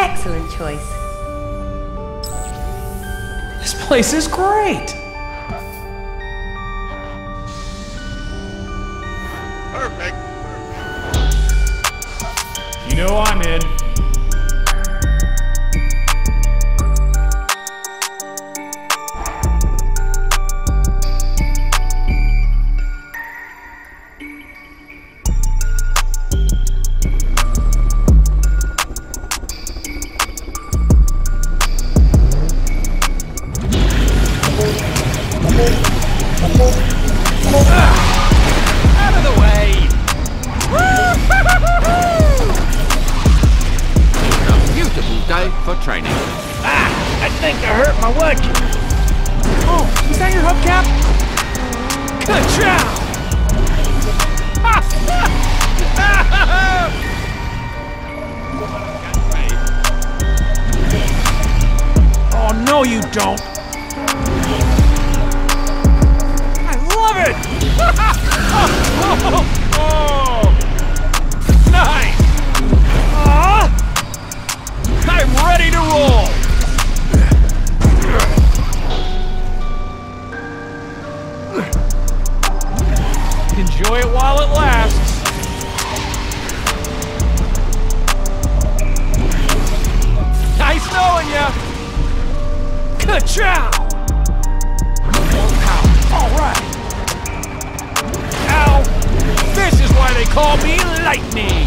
Excellent choice. This place is great. Perfect. You know I'm in. Out of the way! It's a beautiful day for training. I think I hurt my wedge. Oh, is that your hubcap? Kachow! Oh, no you don't. Oh, nice! I'm ready to roll! Enjoy it while it lasts. Nice knowing ya! Kachow! Alright! This is why they call me Lightning!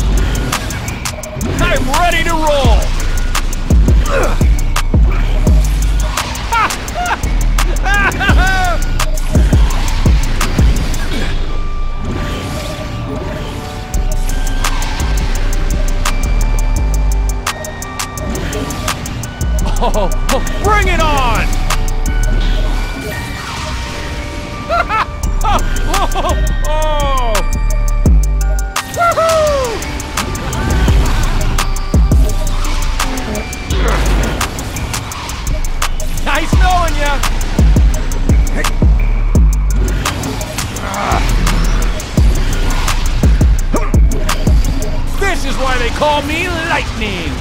I'm ready to roll! Oh, bring it on! Oh! Nice knowing ya! Hey. This is why they call me Lightning!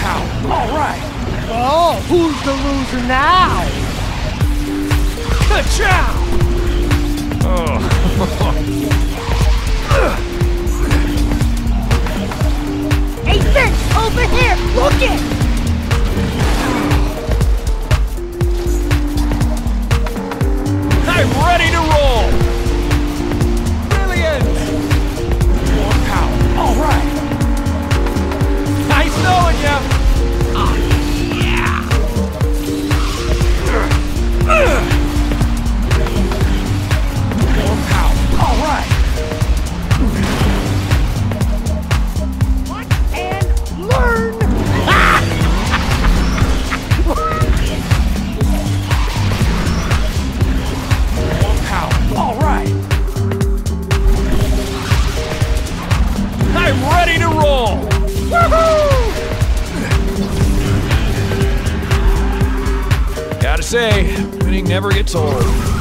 Pow. Alright! Oh, who's the loser now? Kachow! Hey, Vince, over here! Look it! I'm ready to roll! Brilliant! More power. Alright! Nice knowing ya! Oh, yeah! Gotta say, winning never gets old.